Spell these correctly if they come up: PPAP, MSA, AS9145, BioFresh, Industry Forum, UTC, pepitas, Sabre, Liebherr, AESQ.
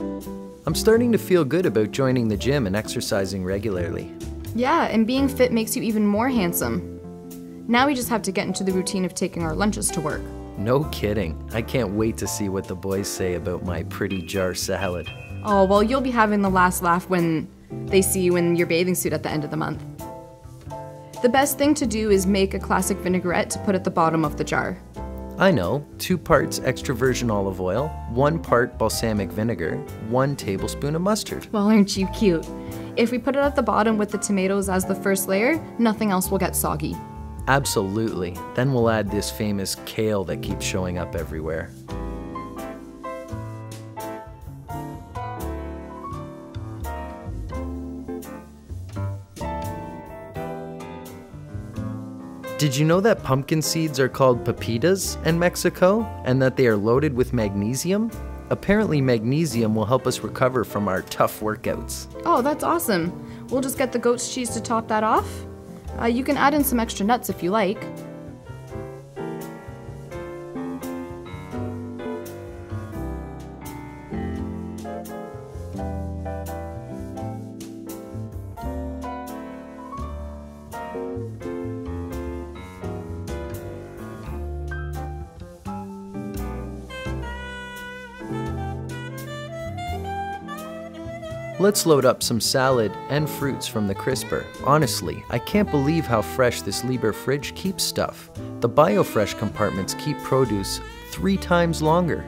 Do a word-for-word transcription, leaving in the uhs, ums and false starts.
I'm starting to feel good about joining the gym and exercising regularly. Yeah, and being fit makes you even more handsome. Now we just have to get into the routine of taking our lunches to work. No kidding. I can't wait to see what the boys say about my pretty jar salad. Oh, well, you'll be having the last laugh when they see you in your bathing suit at the end of the month. The best thing to do is make a classic vinaigrette to put at the bottom of the jar. I know, two parts extra virgin olive oil, one part balsamic vinegar, one tablespoon of mustard. Well, aren't you cute? If we put it at the bottom with the tomatoes as the first layer, nothing else will get soggy. Absolutely. Then we'll add this famous kale that keeps showing up everywhere. Did you know that pumpkin seeds are called pepitas in Mexico and that they are loaded with magnesium? Apparently magnesium will help us recover from our tough workouts. Oh, that's awesome. We'll just get the goat's cheese to top that off. Uh, you can add in some extra nuts if you like. Let's load up some salad and fruits from the crisper. Honestly, I can't believe how fresh this Liebherr fridge keeps stuff. The BioFresh compartments keep produce three times longer.